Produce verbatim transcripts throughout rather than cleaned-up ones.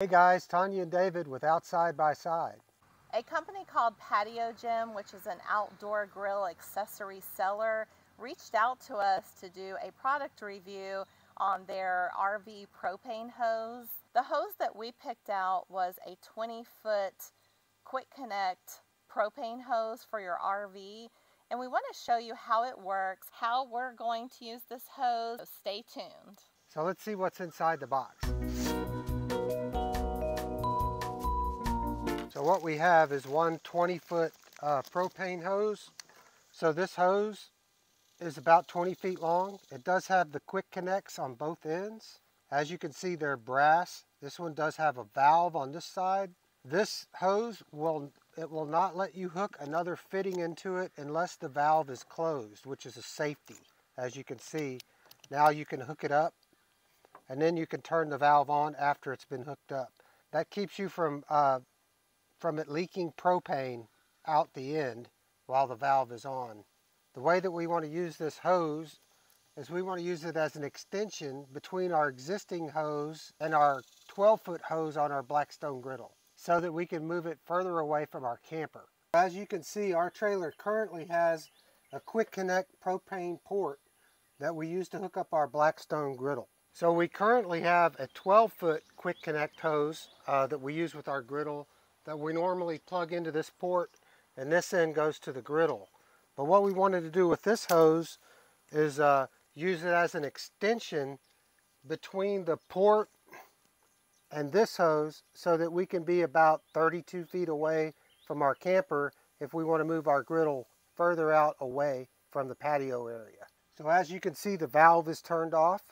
Hey guys, Tanya and David with Outside by Side. A company called PatioGem, which is an outdoor grill accessory seller, reached out to us to do a product review on their R V propane hose. The hose that we picked out was a twenty foot quick connect propane hose for your R V, and we want to show you how it works, how we're going to use this hose, so stay tuned. So let's see what's inside the box. So what we have is one twenty foot uh, propane hose. So this hose is about twenty feet long. It does have the quick connects on both ends. As you can see, they're brass. This one does have a valve on this side. This hose will, it will not let you hook another fitting into it unless the valve is closed, which is a safety. As you can see, now you can hook it up and then you can turn the valve on after it's been hooked up. That keeps you from uh, from it leaking propane out the end while the valve is on. The way that we want to use this hose is we want to use it as an extension between our existing hose and our twelve foot hose on our Blackstone griddle so that we can move it further away from our camper. As you can see, our trailer currently has a quick connect propane port that we use to hook up our Blackstone griddle. So we currently have a twelve foot quick connect hose uh, that we use with our griddle that we normally plug into this port, and this end goes to the griddle. But what we wanted to do with this hose is uh, use it as an extension between the port and this hose so that we can be about thirty-two feet away from our camper if we want to move our griddle further out away from the patio area. So as you can see, the valve is turned off.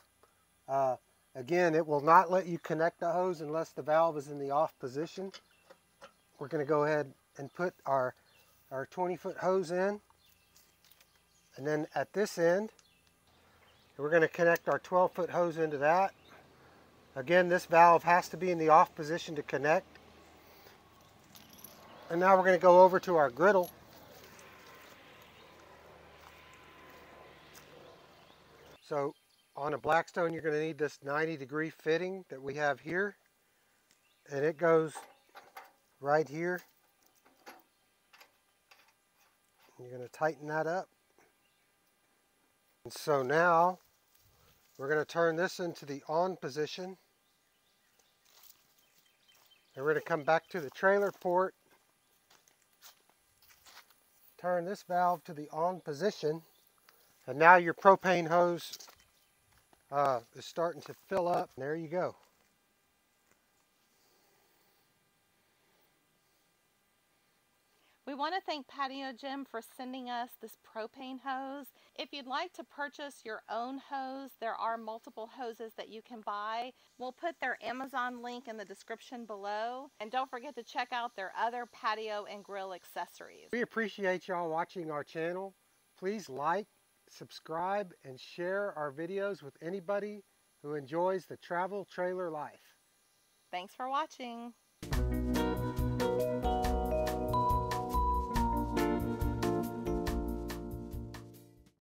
Uh, again, it will not let you connect the hose unless the valve is in the off position. We're going to go ahead and put our our twenty foot hose in, and then at this end we're going to connect our twelve foot hose into that. Again, this valve has to be in the off position to connect. And now we're going to go over to our griddle. So on a Blackstone, you're going to need this ninety degree fitting that we have here, and it goes right here. You're going to tighten that up. And so now we're going to turn this into the on position, and we're going to come back to the trailer port, turn this valve to the on position, and now your propane hose uh, is starting to fill up. There you go. We want to thank PatioGem for sending us this propane hose. If you'd like to purchase your own hose, there are multiple hoses that you can buy. We'll put their Amazon link in the description below. And don't forget to check out their other patio and grill accessories. We appreciate y'all watching our channel. Please like, subscribe, and share our videos with anybody who enjoys the travel trailer life. Thanks for watching.